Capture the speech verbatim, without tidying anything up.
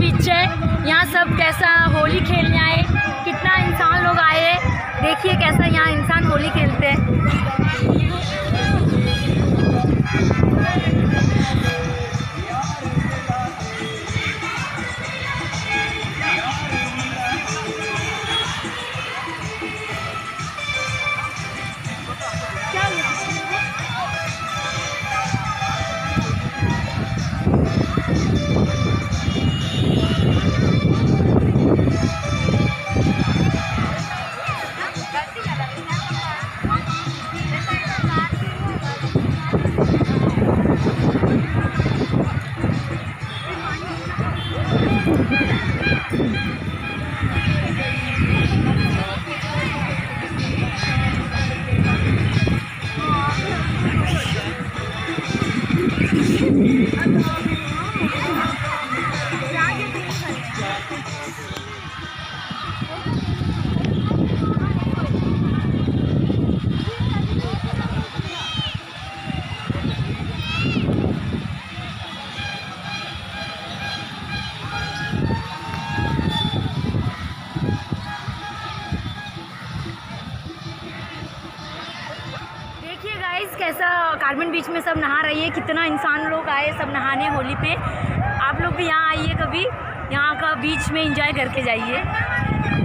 बीच है। यहाँ सब कैसा होली खेलने आए, कितना इंसान लोग आए हैं। देखिए कैसा यहाँ इंसान होली खेलते हैं। कैसा कार्बन बीच में सब नहा रही है, कितना इंसान लोग आए सब नहाने होली पे। आप लोग भी यहाँ आइए, कभी यहाँ का बीच में एंजॉय करके जाइए।